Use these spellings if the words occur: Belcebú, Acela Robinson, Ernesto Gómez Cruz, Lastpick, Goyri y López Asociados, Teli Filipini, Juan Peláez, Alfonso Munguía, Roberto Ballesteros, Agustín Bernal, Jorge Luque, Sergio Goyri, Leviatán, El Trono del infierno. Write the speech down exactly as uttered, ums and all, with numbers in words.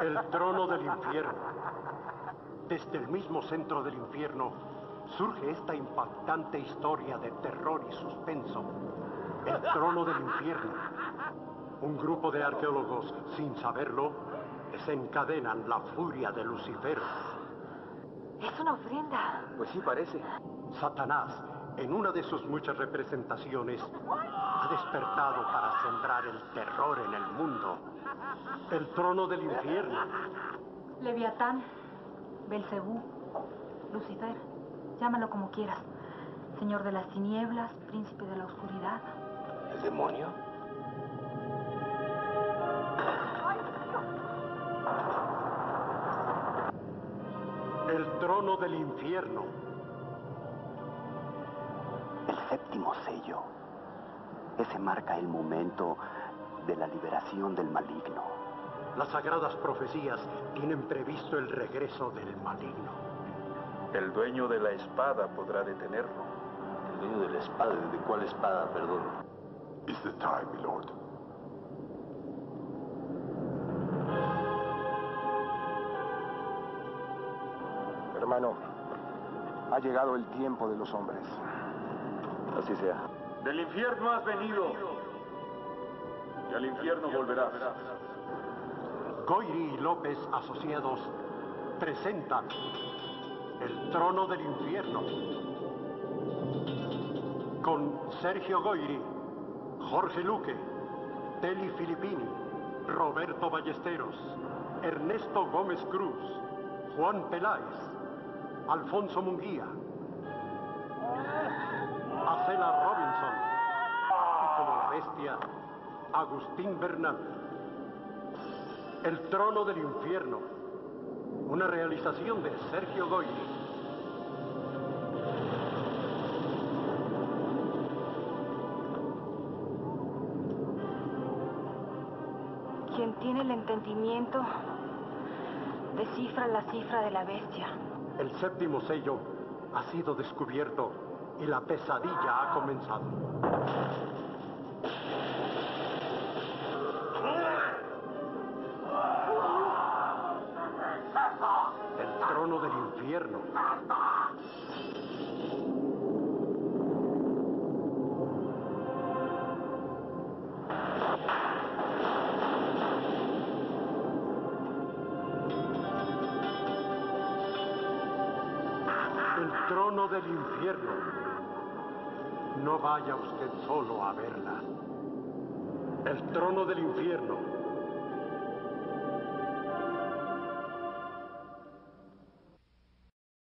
El trono del infierno. Desde el mismo centro del infierno surge esta impactante historia de terror y suspenso. El trono del infierno. Un grupo de arqueólogos, sin saberlo, desencadenan la furia de Lucifer. Es una ofrenda. Pues sí, parece. Satanás, en una de sus muchas representaciones, ha despertado para sembrar el terror en el mundo. El trono del infierno. Leviatán, Belcebú, Lucifer, llámalo como quieras. Señor de las tinieblas, príncipe de la oscuridad. ¿El demonio? El trono del infierno. El séptimo sello. Ese marca el momento de la liberación del maligno. Las sagradas profecías tienen previsto el regreso del maligno. El dueño de la espada podrá detenerlo. El dueño de la espada, ¿de cuál espada, perdón? It's the time, my lord. Hermano, ha llegado el tiempo de los hombres. Así sea. Del infierno has venido, y al infierno volverás. Goyri y López Asociados presentan El Trono del Infierno. Con Sergio Goyri, Jorge Luque, Teli Filipini, Roberto Ballesteros, Ernesto Gómez Cruz, Juan Peláez, Alfonso Munguía, Acela Robinson y, como la bestia, Agustín Bernal. El trono del infierno, una realización de Sergio Goyri. Quien tiene el entendimiento descifra la cifra de la bestia. El séptimo sello ha sido descubierto y la pesadilla ha comenzado. El trono del infierno. El trono del infierno. No vaya usted solo a verla. El trono del infierno.